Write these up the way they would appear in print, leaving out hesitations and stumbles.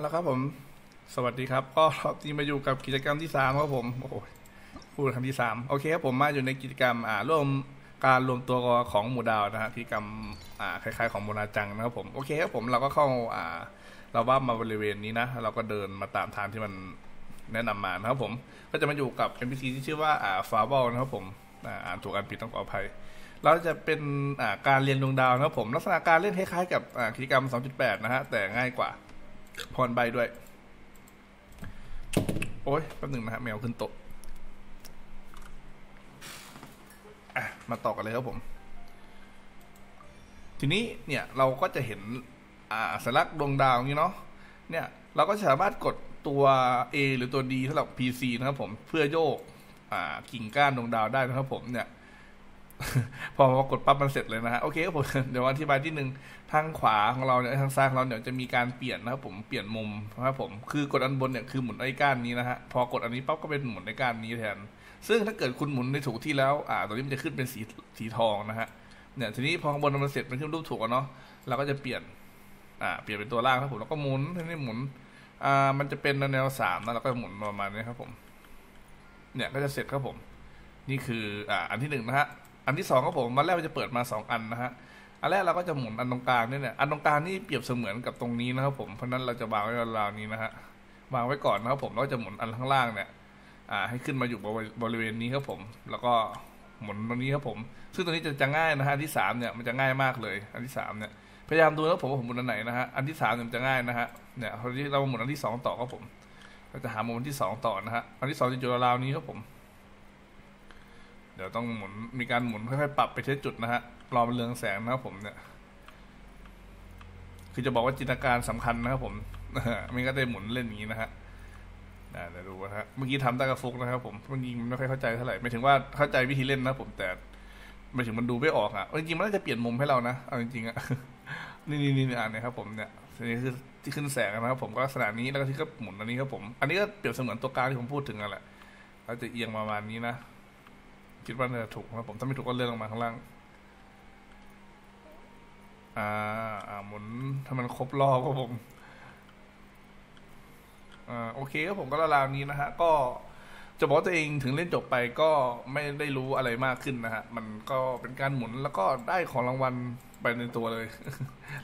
แล้วครับผมสวัสดีครับก็รอบที่มาอยู่กับกิจกรรมที่3ครับผมโอ้โหพูดคำที่3โอเคครับผมมาอยู่ในกิจกรรมร่วมการรวมตัวของหมู่ดาวนะฮะกิจกรรมคล้ายๆของโมนาจังนะครับผมโอเคครับผมเราก็เข้าเราว่ามาบริเวณนี้นะเราก็เดินมาตามทางที่มันแนะนำมานะครับผมก็จะมาอยู่กับ NPC ที่ชื่อว่าฟาบอลนะครับผมอ่านถูกอ่านผิดต้องขออภัยเราจะเป็นการเรียนดวงดาวนะครับผมลักษณะการเล่นคล้ายๆกับกิจกรรม 2.8 นะฮะแต่ง่ายกว่าพรใบด้วยโอ้ยแป๊บหนึ่งนะฮะแมวขึ้นโต๊ะมาต่อกันเลยครับผมทีนี้เนี่ยเราก็จะเห็นสัญลักษณ์ดวงดาวนี้เนาะเนี่ยเราก็สามารถกดตัว A หรือตัว D สำหรับ PC นะครับผมเพื่อโยกกิ่งก้านดวงดาวได้นะครับผมเนี่ย พอกดปั๊บมันเสร็จเลยนะฮะโอเคครับผม เดี๋ยวอธิบายที่หนึ่งทางขวาของเราเนี่ยทางซ้ายของเราเนี่ยจะมีการเปลี่ยนนะครับผมเปลี่ยนมุมนะครับผมคือกดอันบนเนี่ยคือหมุนไอ้ก้านนี้นะฮะพอกดอันนี้ปั๊บก็เป็นหมุนไอ้ก้านนี้แทนซึ่งถ้าเกิดคุณหมุนในถูกที่แล้วตัวนี้มันจะขึ้นเป็นสีทองนะฮะเนี่ยทีนี้พอข้างบนมันเสร็จมันขึ้นรูปถูกเนาะเราก็จะเปลี่ยนเป็นตัวล่างครับผมแล้วก็หมุนทีนี้หมุนมันจะเป็นแนว3นะเราก็หมุนประมาณนี้ครับผมเนี่ยก็จะเสร็จครับผมนี่คืออันที่1นะฮะอันที่2ครับผมวันแรกมันจะเปิดมา2อันนะฮะอันแรกเราก็จะหมุนอันตรงกลางนี่เนี่ยอันตรงกลางนี่เปรียบเสมือนกับตรงนี้นะครับผมเพราะนั้นเราจะวางไว้ราวนี้นะฮะวางไว้ก่อนนะครับผมแล้วจะหมุนอันข้างล่างเนี่ยให้ขึ้นมาอยู่บริเวณนี้ครับผมแล้วก็หมุนตรงนี้ครับผมซึ่งตรงนี้จะง่ายนะฮะอันที่3เนี่ยมันจะง่ายมากเลยอันที่3เนี่ยพยายามดูนะผมว่าผมหมุนอันไหนนะฮะอันที่3มันจะง่ายนะฮะเนี่ยพอที่เราหมุนอันที่2ต่อครับผมเราจะหามุมที่2ต่อนะฮะอันที่2จะอยู่ราวนี้ครับผมเดี๋ยวต้องหมุนมีการหมุนค่อยๆปรับไปที่จุดนะฮะรอมันเรืองแสงนะครับผมเนี่ยคือจะบอกว่าจินตนาการสำคัญนะครับผมไม่ก็ได้หมุนเล่นอย่างนี้นะฮะเดี๋ยวดูนะฮะเมื่อกี้ทำตากระฟุกนะครับผมมันยิงไม่ค่อยเข้าใจเท่าไหร่ไม่ถึงว่าเข้าใจวิธีเล่นนะผมแต่ไม่ถึงมันดูไม่ออกอ่ะจริงๆมันน่าจะเปลี่ยนมุมให้เรานะเอาจริงๆอ่ะนี่อันนี้ครับผมเนี่ยนี่คือที่ขึ้นแสงนะครับผมก็ลักษณะนี้แล้วก็ที่ก็หมุนอันนี้ครับผมอันนี้ก็เปรียบเสมือนตัวกลางที่ผมพูดถึงนั่นแหละเราจะเอียงประมาณนี้นะคิดว่าน่าจะถูกนะผมถ้าไม่ถูกก็เลื่อนลงมาข้างล่างหมุนถ้ามันครบรอบครับผมโอเคครับผมก็ราวนี้นะฮะก็จะบอกตัวเองถึงเล่นจบไปก็ไม่ได้รู้อะไรมากขึ้นนะฮะมันก็เป็นการหมุนแล้วก็ได้ของรางวัลไปในตัวเลย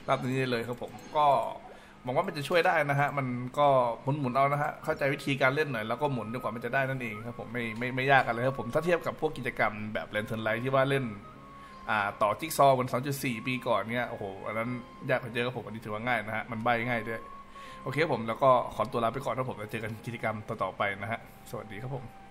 รับนี้เลยครับผมก็บอกว่ามันจะช่วยได้นะฮะมันก็หมุนเอานะฮะเข้าใจวิธีการเล่นหน่อยแล้วก็หมุนดีกว่ามันจะได้นั่นเองครับผมไม่ยากกันเลยครับผมถ้าเทียบกับพวกกิจกรรมแบบแลนเทิร์นไลท์ที่ว่าเล่นต่อจิ๊กซอว์บน 2.4 ปีก่อนเนี่ยโอ้โหอันนั้นยากกว่าเยอะครับผมอันนี้ถือว่าง่ายนะฮะมันใบง่ายด้วยโอเคผมแล้วก็ขอตัวลาไปก่อนนะผมแล้วเจอกันกิจกรรมต่อๆไปนะฮะสวัสดีครับผม